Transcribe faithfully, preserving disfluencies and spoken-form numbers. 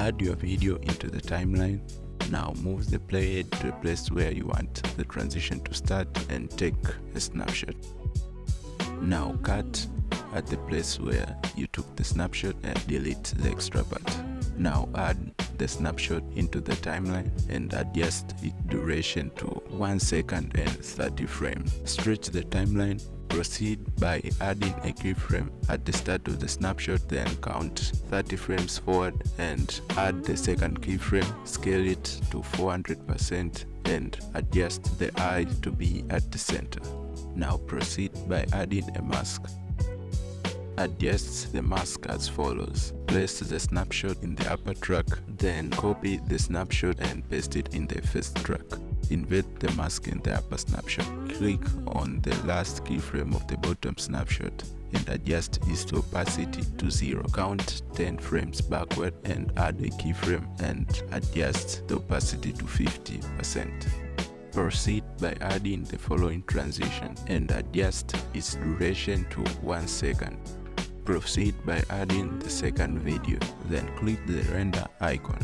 add your video into the timeline. Now move the playhead to a place where you want the transition to start and take a snapshot. Now cut at the place where you took the snapshot and delete the extra part. Now add the snapshot into the timeline and adjust its duration to one second and thirty frames. Stretch the timeline. Proceed by adding a keyframe at the start of the snapshot, then count thirty frames forward and add the second keyframe, scale it to four hundred percent and adjust the eye to be at the center. Now proceed by adding a mask. Adjust the mask as follows. Place the snapshot in the upper track, then copy the snapshot and paste it in the first track. Invert the mask in the upper snapshot. Click on the last keyframe of the bottom snapshot and adjust its opacity to zero. Count ten frames backward and add a keyframe and adjust the opacity to fifty percent. Proceed by adding the following transition and adjust its duration to one second. Proceed by adding the second video, then click the render icon.